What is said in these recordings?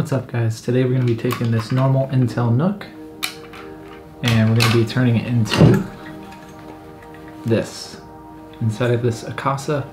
What's up, guys? Today we're going to be taking this normal Intel NUC and we're going to be turning it into this inside of this Akasa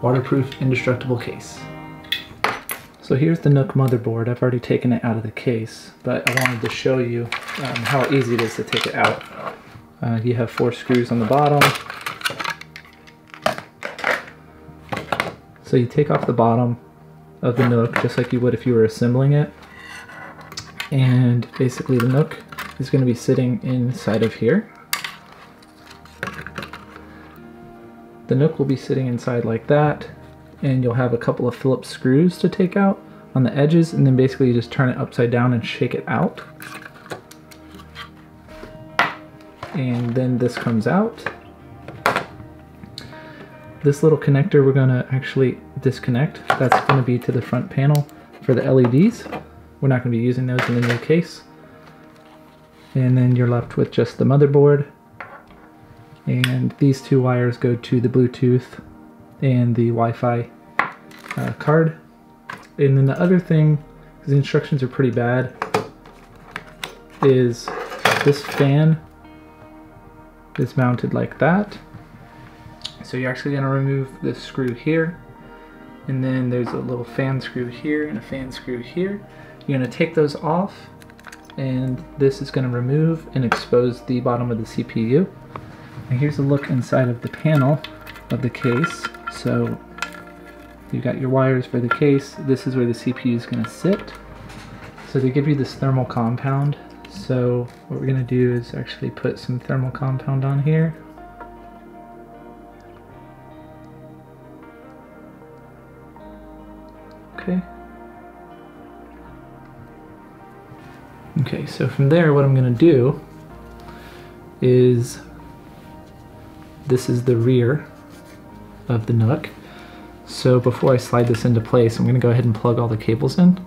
waterproof indestructible case. So here's the NUC motherboard. I've already taken it out of the case, but I wanted to show you how easy it is to take it out. You have four screws on the bottom. So you take off the bottom of the NUC just like you would if you were assembling it, and basically the NUC is going to be sitting inside of here. The NUC will be sitting inside like that, and you'll have a couple of Phillips screws to take out on the edges, and then basically you just turn it upside down and shake it out, and then this comes out. This little connector we're going to actually disconnect. That's going to be to the front panel for the LEDs. We're not going to be using those in the new case. And then you're left with just the motherboard. And these two wires go to the Bluetooth and the Wi-Fi card. And then the other thing, because the instructions are pretty bad, is this fan is mounted like that. So you're actually going to remove this screw here, and then there's a little fan screw here and a fan screw here. You're going to take those off, and this is going to remove and expose the bottom of the CPU. And here's a look inside of the panel of the case. So you've got your wires for the case. This is where the CPU is going to sit. So they give you this thermal compound. So what we're going to do is actually put some thermal compound on here. Okay, so from there what I'm going to do is, this is the rear of the NUC. So before I slide this into place, I'm going to go ahead and plug all the cables in.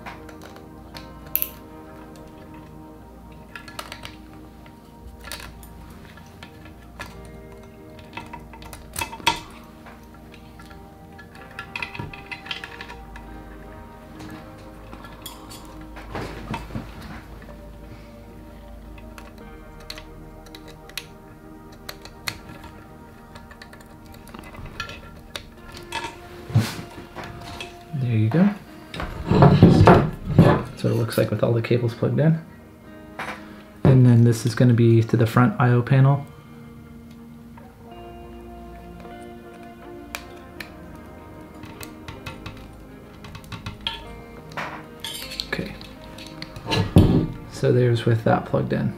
There you go. That's what it looks like with all the cables plugged in. And then this is going to be to the front I/O panel. Okay. So there's with that plugged in.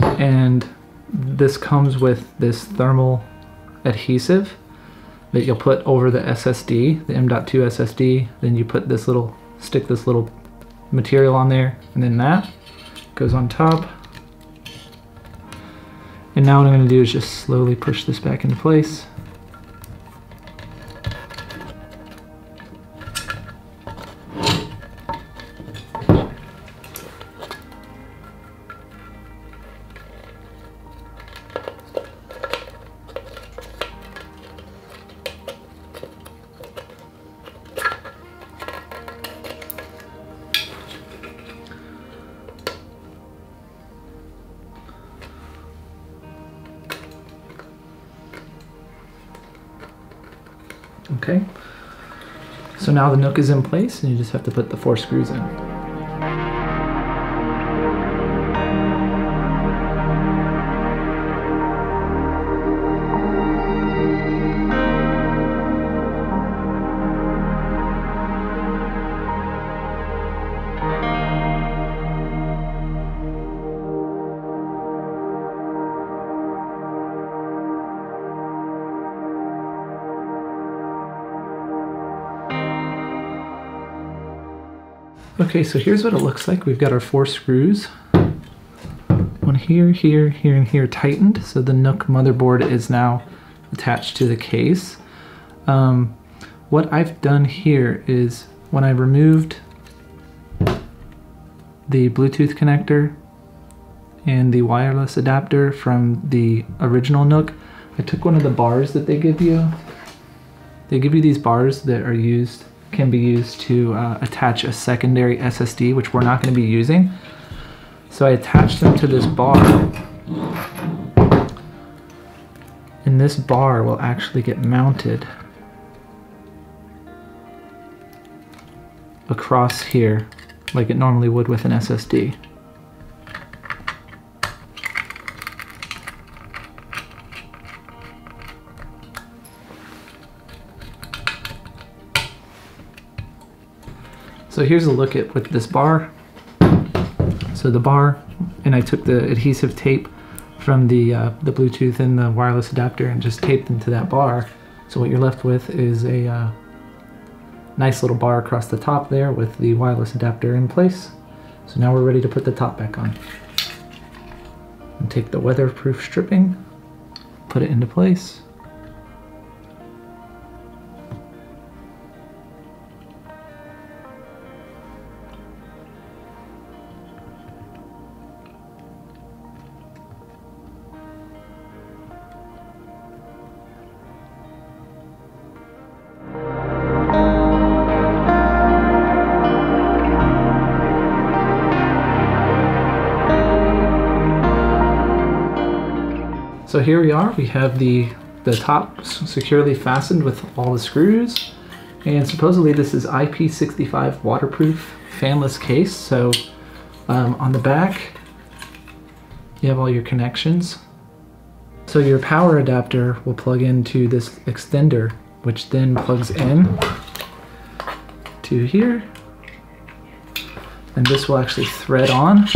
And this comes with this thermal adhesive that you'll put over the SSD, the M.2 SSD. Then you put this little, stick this little material on there, and then that goes on top. And now what I'm going to do is just slowly push this back into place. Okay, so now the NUC is in place, and you just have to put the four screws in. Okay, so here's what it looks like. We've got our four screws. One here, here, here, and here tightened. So the NUC motherboard is now attached to the case. What I've done here is, when I removed the Bluetooth connector and the wireless adapter from the original NUC, I took one of the bars that they give you. They give you these bars that are used can be used to attach a secondary SSD, which we're not going to be using. So I attached them to this bar, and this bar will actually get mounted across here like it normally would with an SSD. So here's a look at with this bar. So the bar, and I took the adhesive tape from the Bluetooth and the wireless adapter and just taped them to that bar. So what you're left with is a nice little bar across the top there with the wireless adapter in place. So now we're ready to put the top back on. And take the weatherproof stripping, put it into place. So here we are, we have the top securely fastened with all the screws, and supposedly this is IP65 waterproof fanless case. So on the back you have all your connections. So your power adapter will plug into this extender, which then plugs in to here, and this will actually thread on.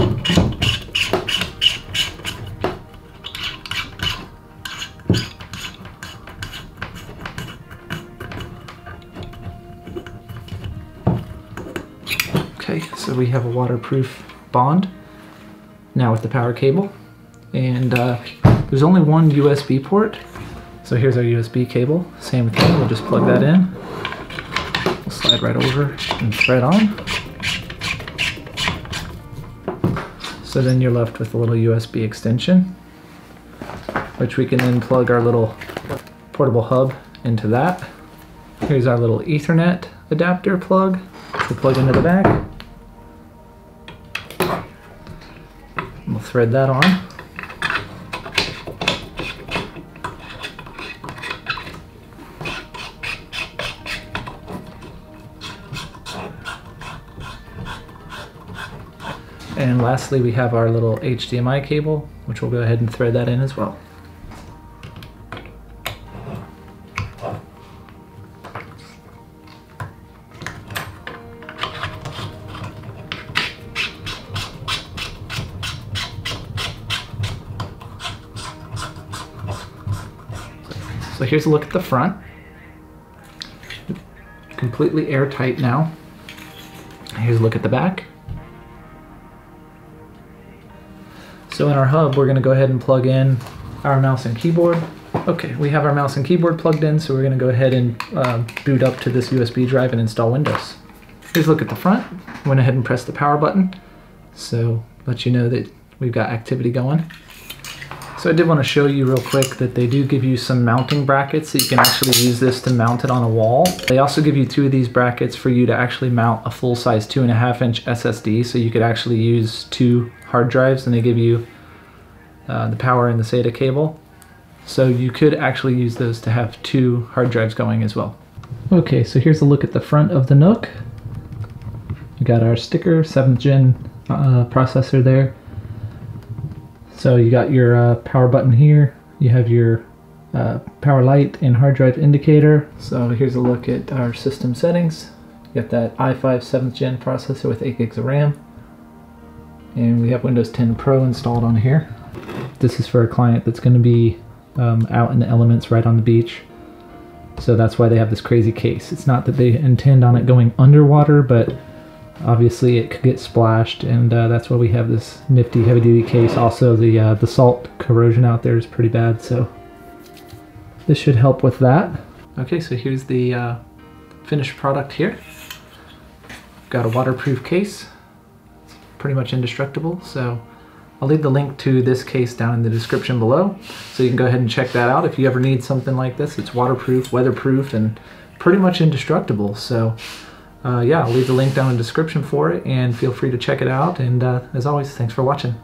So we have a waterproof bond now with the power cable, and there's only one USB port. So here's our USB cable, same thing, we'll just plug that in, we'll slide right over and thread on. So then you're left with a little USB extension, which we can then plug our little portable hub into that. Here's our little Ethernet adapter plug, we'll plug into the back. We'll thread that on. And lastly, we have our little HDMI cable, which we'll go ahead and thread that in as well. So here's a look at the front. Completely airtight now. Here's a look at the back. So in our hub, we're going to go ahead and plug in our mouse and keyboard. Okay, we have our mouse and keyboard plugged in, so we're going to go ahead and boot up to this USB drive and install Windows. Here's a look at the front. Went ahead and pressed the power button, so let you know that we've got activity going. So I did want to show you real quick that they do give you some mounting brackets that you can actually use this to mount it on a wall. They also give you two of these brackets for you to actually mount a full-size 2.5-inch SSD, so you could actually use two hard drives, and they give you the power and the SATA cable. So you could actually use those to have two hard drives going as well. Okay, so here's a look at the front of the NUC. We got our sticker, 7th gen processor there. So you got your power button here, you have your power light and hard drive indicator. So here's a look at our system settings. You got that i5 7th gen processor with 8 gigs of RAM. And we have Windows 10 Pro installed on here. This is for a client that's going to be out in the elements right on the beach. So that's why they have this crazy case. It's not that they intend on it going underwater, but obviously it could get splashed, and that's why we have this nifty heavy-duty case. Also, the salt corrosion out there is pretty bad, so this should help with that. Okay, so here's the finished product here. Got a waterproof case. It's pretty much indestructible, so I'll leave the link to this case down in the description below, so you can go ahead and check that out if you ever need something like this. It's waterproof, weatherproof, and pretty much indestructible. So yeah, I'll leave the link down in the description for it, and feel free to check it out. And as always, thanks for watching.